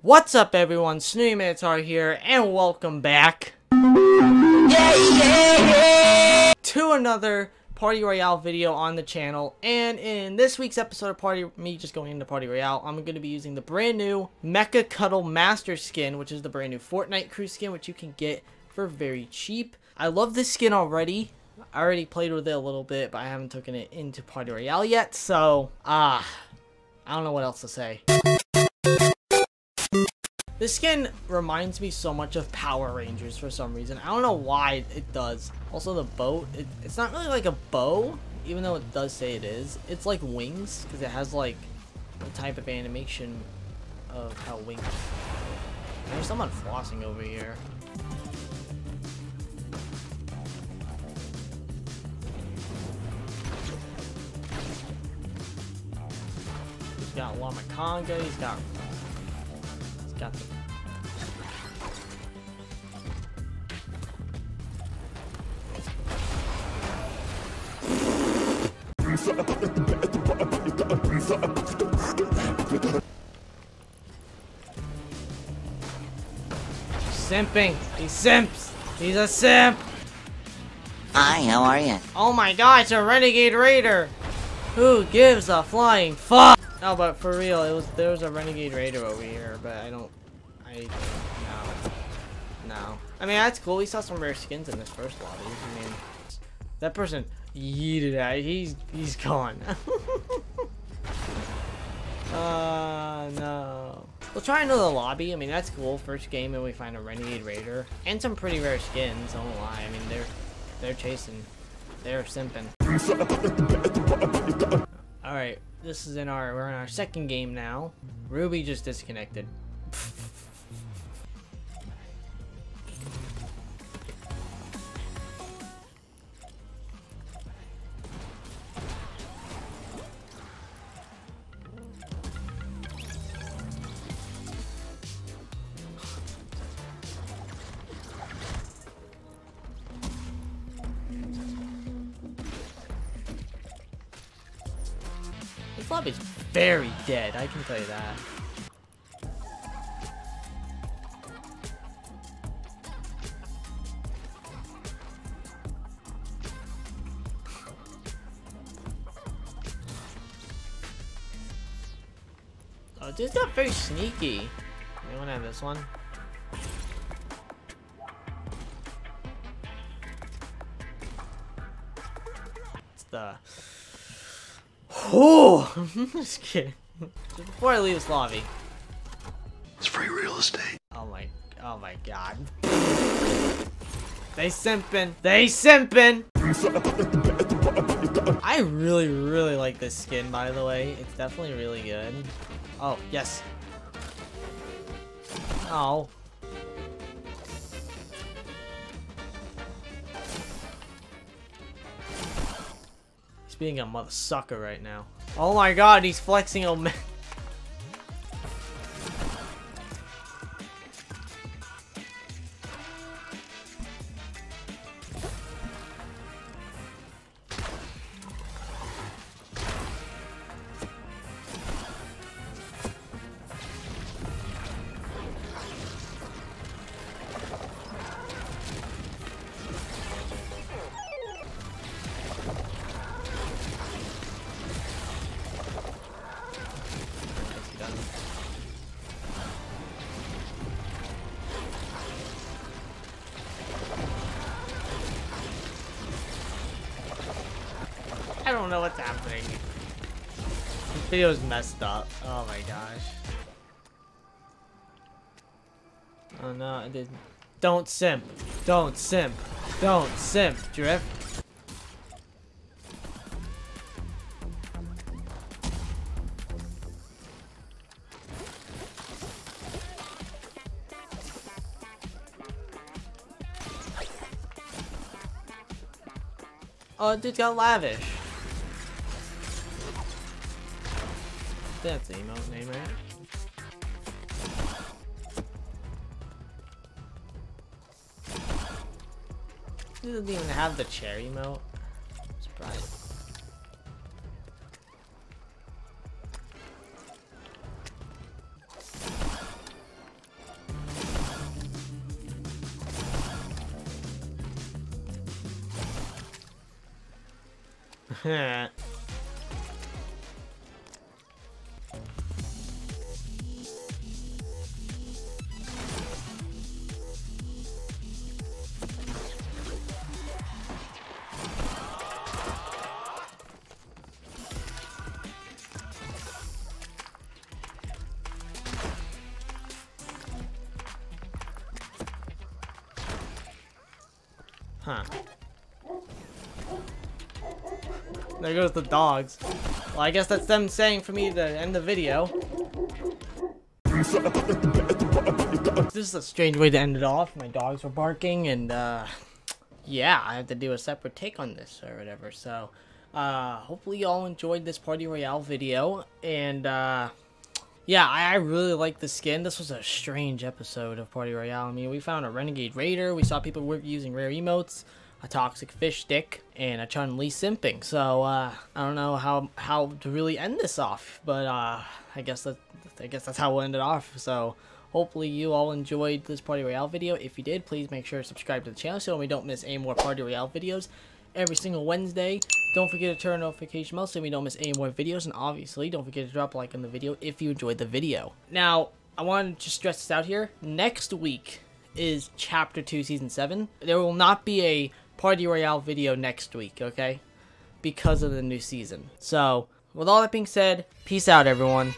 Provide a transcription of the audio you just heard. What's up everyone, Snoopy Minotaur here, and welcome back to another Party Royale video on the channel. And in this week's episode of Party Royale, I'm going to be using the brand new Mecha Cuddle Master skin, which is the brand new Fortnite Crew skin, which you can get for very cheap. I love this skin already. I already played with it a little bit, but I haven't taken it into Party Royale yet, so I don't know what else to say. This skin reminds me so much of Power Rangers for some reason. I don't know why it does. Also, the boat, it's not really like a bow, even though it does say it is. It's like wings, because it has like the type of animation of how wings are. There's someone flossing over here. He's got Lama Conga, he's got the simping. He simps. He's a simp. Hi, how are you? Oh my god, it's a Renegade Raider. Who gives a flying fuck? No, but for real, there was a Renegade Raider over here, but no. I mean, that's cool. We saw some rare skins in this first lobby. I mean, that person yeeted out. He's gone. No. We'll try another lobby. I mean, that's cool. First game, and we find a Renegade Raider and some pretty rare skins. I won't lie. I mean, they're chasing, they're simping. All right, this is we're in our second game now. Ruby just disconnected. This lobby's very dead, I can tell you that. Oh, dude's not very sneaky. You wanna have this one? It's the... Oh, I'm just kidding. Before I leave this lobby, it's free real estate. Oh my god. They simpin'. I really like this skin, by the way. It's definitely really good. Oh yes. Oh. Being a mother sucker right now. Oh my god, he's flexing on me. I don't know what's happening. This video's messed up. Oh my gosh. Oh no, it didn't. Don't simp. Don't simp. Don't simp, Drift. Oh, dude got lavish. That's the emote name, right? He doesn't even have the chair emote. I'm surprised. Huh. There goes the dogs. Well, I guess that's them saying for me to end the video. This is a strange way to end it off. My dogs were barking and, yeah, I have to do a separate take on this or whatever. So, hopefully y'all enjoyed this Party Royale video. And, yeah, I really like the skin. This was a strange episode of Party Royale. I mean, we found a Renegade Raider. We saw people were using rare emotes, a toxic fish stick, and a Chun-Li simping. So, I don't know how to really end this off, but I guess that's how we'll end it off. So, hopefully you all enjoyed this Party Royale video. If you did, please make sure to subscribe to the channel so we don't miss any more Party Royale videos every single Wednesday. Don't forget to turn on notification bells so we don't miss any more videos, and obviously don't forget to drop a like on the video if you enjoyed the video. Now, I want to just stress this out here. Next week is Chapter 2, Season 7. There will not be a Party Royale video next week, okay? Because of the new season. So, with all that being said, peace out, everyone.